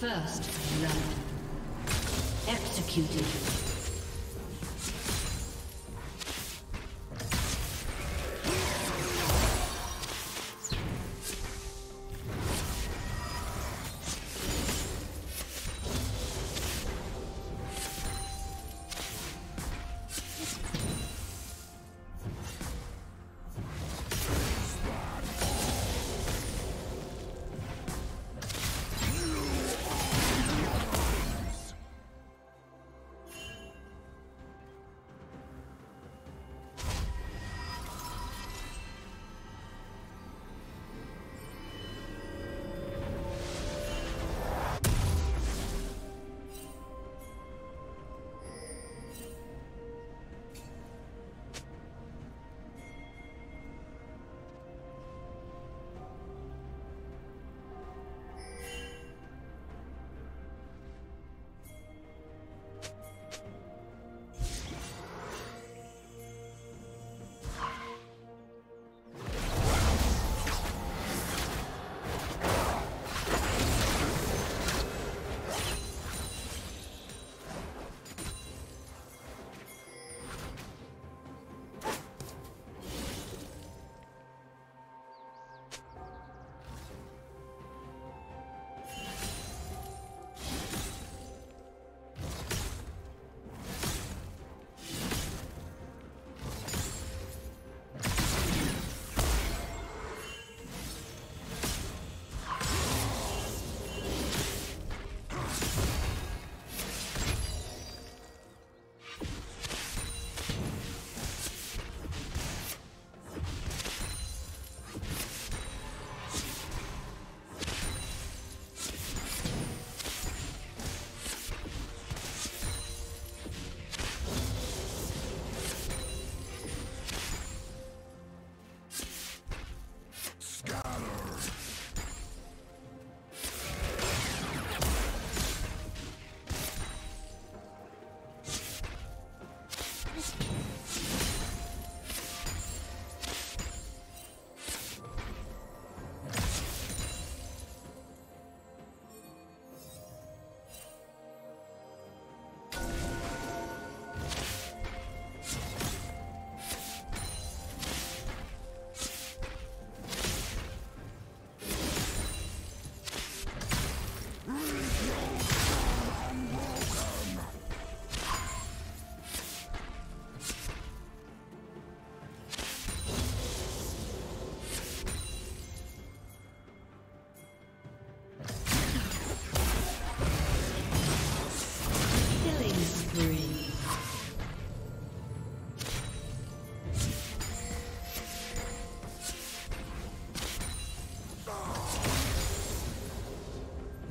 First love. Executed.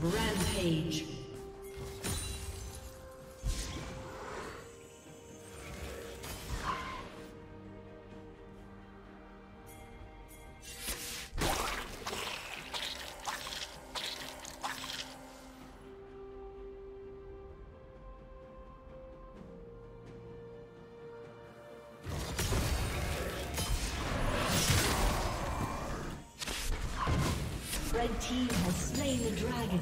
Rampage. Red team has slain the dragon.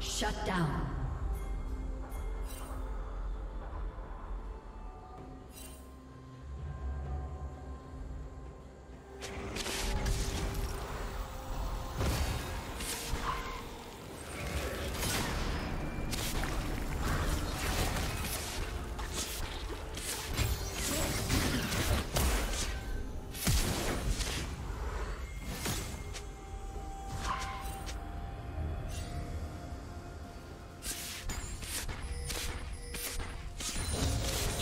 Shut down.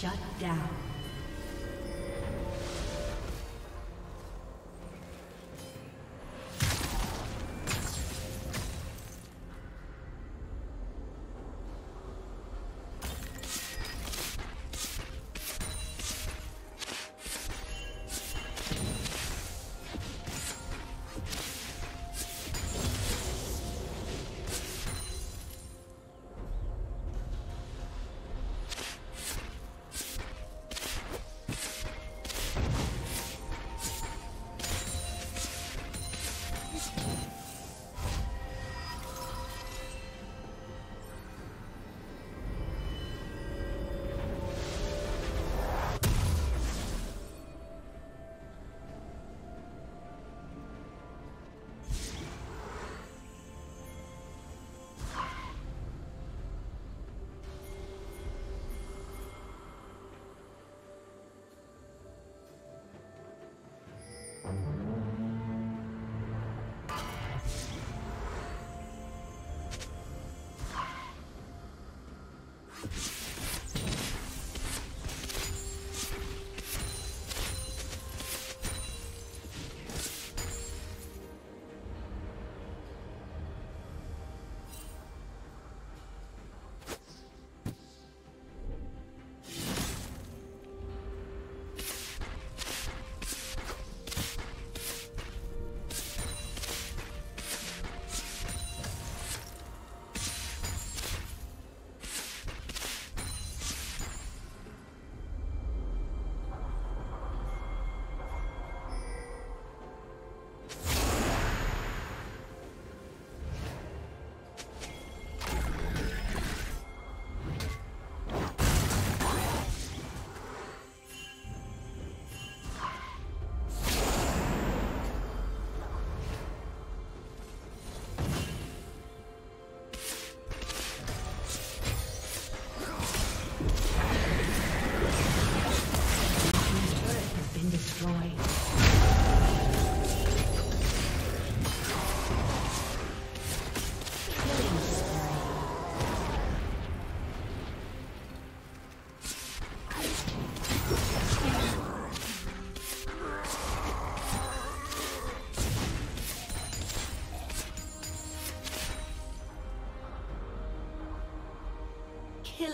Shut down.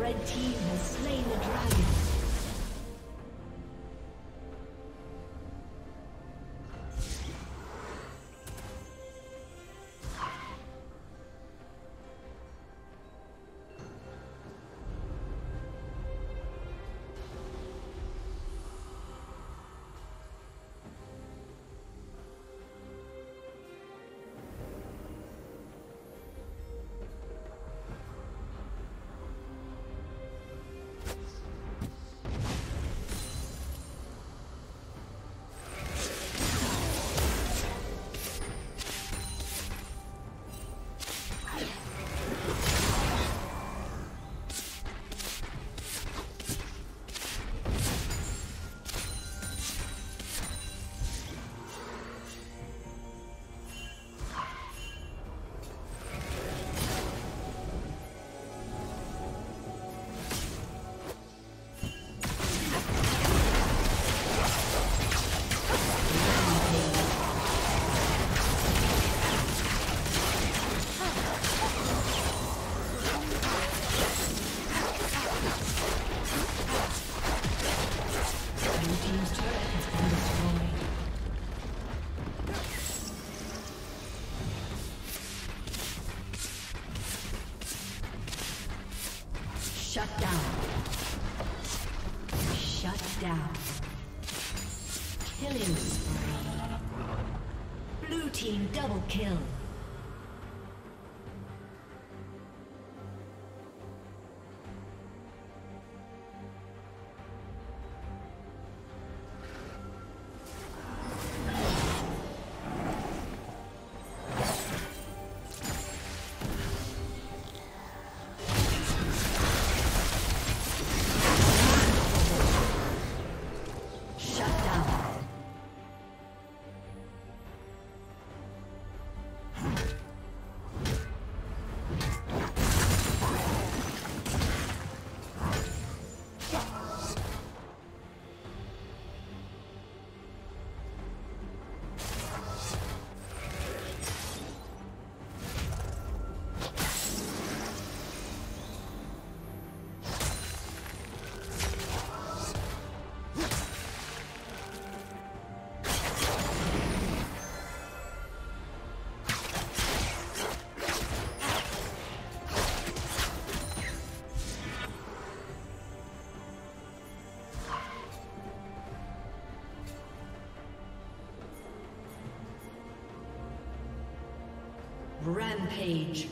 Red team has slain the dragon. Shut down. Shut down. Killing spree. Blue team double kill. Rampage.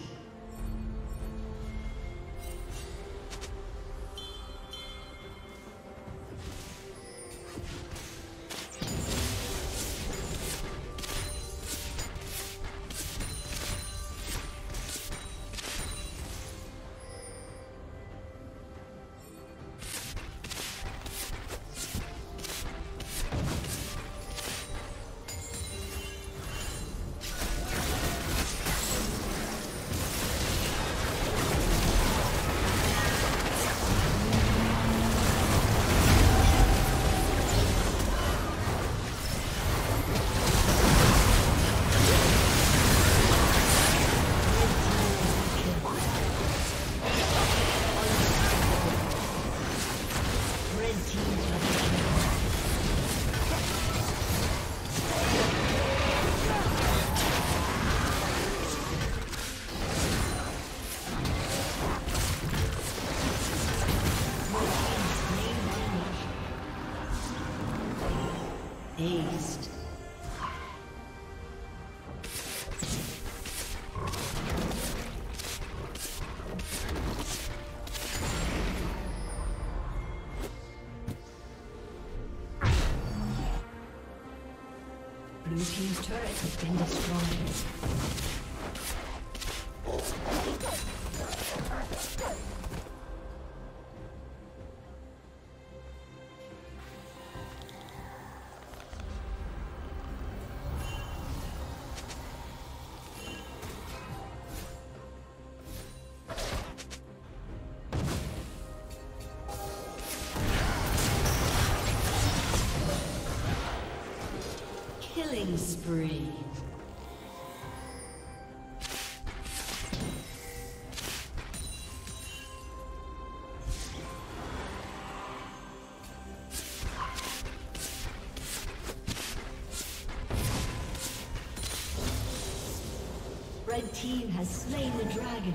Blue team's turret has been destroyed. Killing spree. Red team has slain the dragon.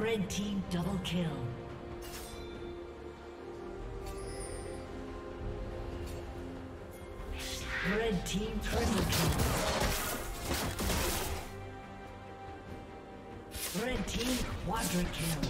Red team double kill. Red team triple kill. Red team quadra kill.